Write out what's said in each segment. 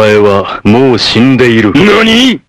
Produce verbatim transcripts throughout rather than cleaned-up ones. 前はもう死んでいる。何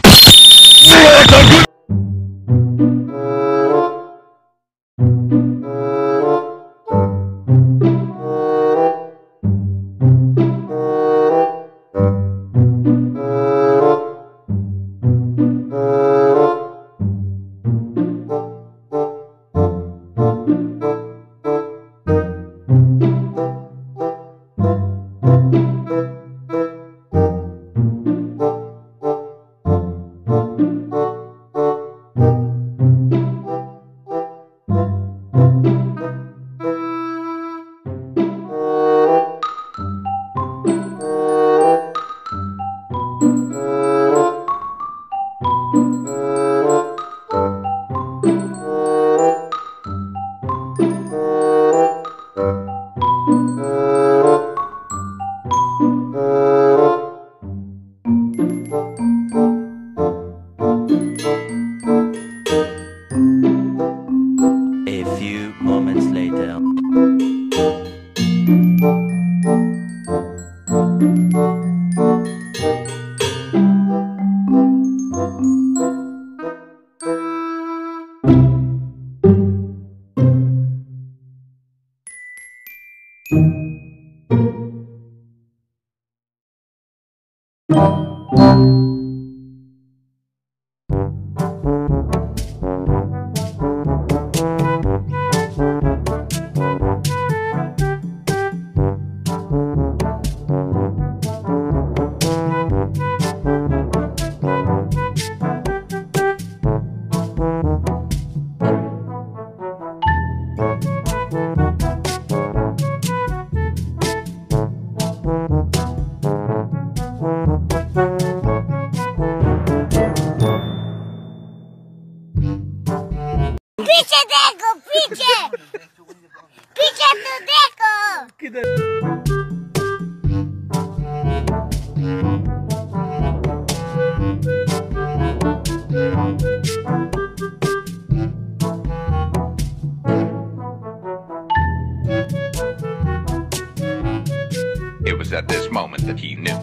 ？It was at this moment that he knew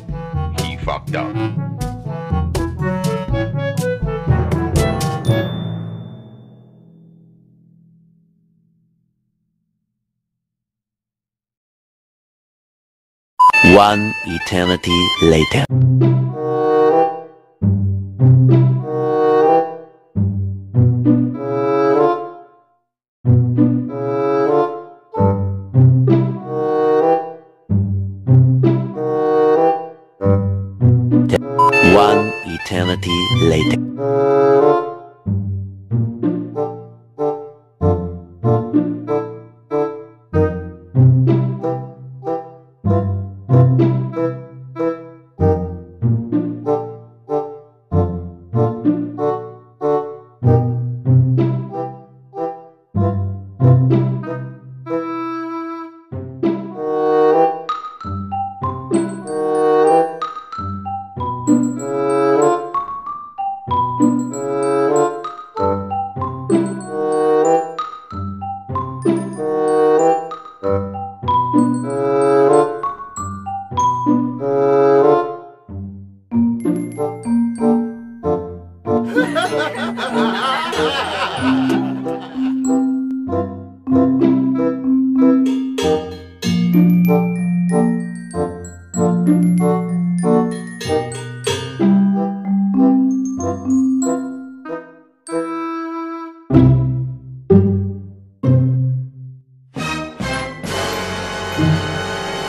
he fucked up. One eternity later. One eternity later.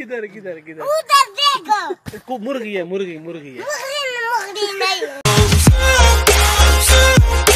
किधर किधर किधर उधर देखो को मुर्गी है मुर्गी मुर्गी है मुर्गी मुर्गी नहीं